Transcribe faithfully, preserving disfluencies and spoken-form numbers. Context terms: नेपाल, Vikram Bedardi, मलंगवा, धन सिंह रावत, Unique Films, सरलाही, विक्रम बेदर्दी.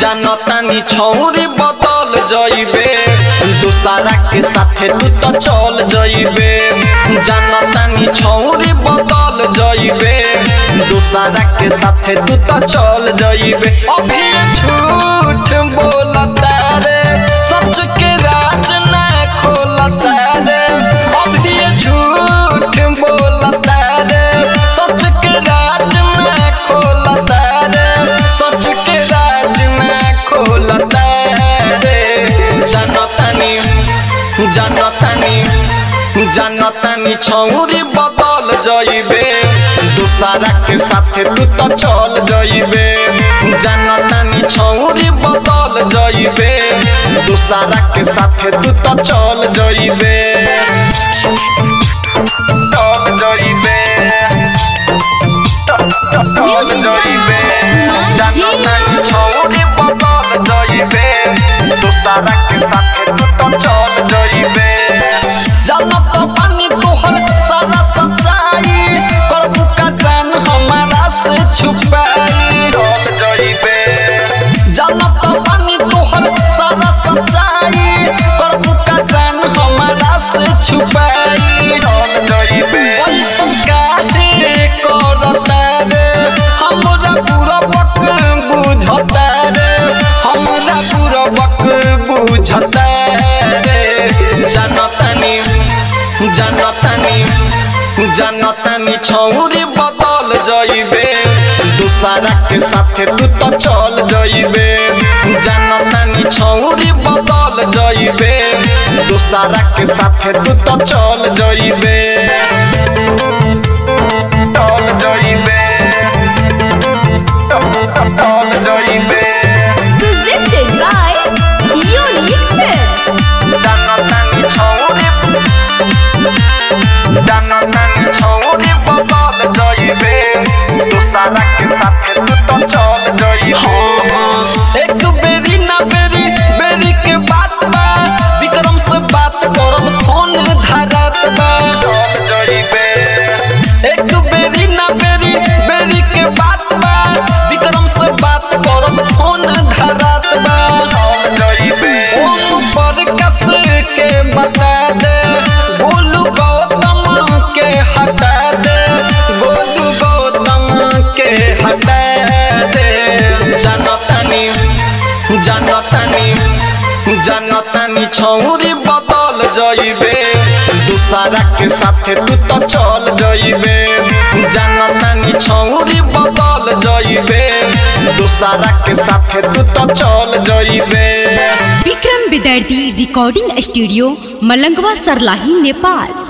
जानतानी छौरी बदल जाइबे दूसरा के साथे तू तो चल जाइबे जानतानी छौरी बदल जाइबे दूसरा के साथे तू तो चल जाइबे अभी झूठ बोलता रे सच के राज ना खोलता रे अभी झूठ बोलता रे सच के राज ना खोलता रे सच के जानतानी छौरी बदल जाइबे दूसरा के साथे तू तो चल जाइबे जानतानी छौरी बदल जाइबे दूसरा के साथे तू तो चल जाइबे चल जाइबे चल जाइबे जानतानी छौरी बदल जाइबे दूसरा के साथे तू तो चल जाइबे जानतानी छौरी बदल जाइबे दूसरा के साथे तू तो चल जाइबे जानतानी छौरी बदल जाइबे दूसरा के साथे तू तो चल जाइबे चल जाइबे चल जाइबे Presented by Unique Films जानतानी छौरी जानतानी छौरी बदल जाइबे दूसरा के साथे तू तो चल जाइबे एक बेरी ना बेरी बेरी के बात बा विक्रम से बात करब फोन धरात बा चल जाइबे एक बेरी ना बेरी बेरी के बात बा विक्रम से बात करब फोन धरात बा चल जाइबे ओ पर कस के बता दे बोलू गौतम के हटा दे बोलू गौतम के हटा दे जानतानी जानतानी जानतानी छौरी बदल जाइबे दूसरा के साथे तू तो चल जाइबे जानतानी छौरी बदल जाइबे दूसरा के साथे तू तो चल जाइबे विक्रम बेदर्दी रिकॉर्डिंग स्टूडियो मलंगवा सरलाही नेपाल।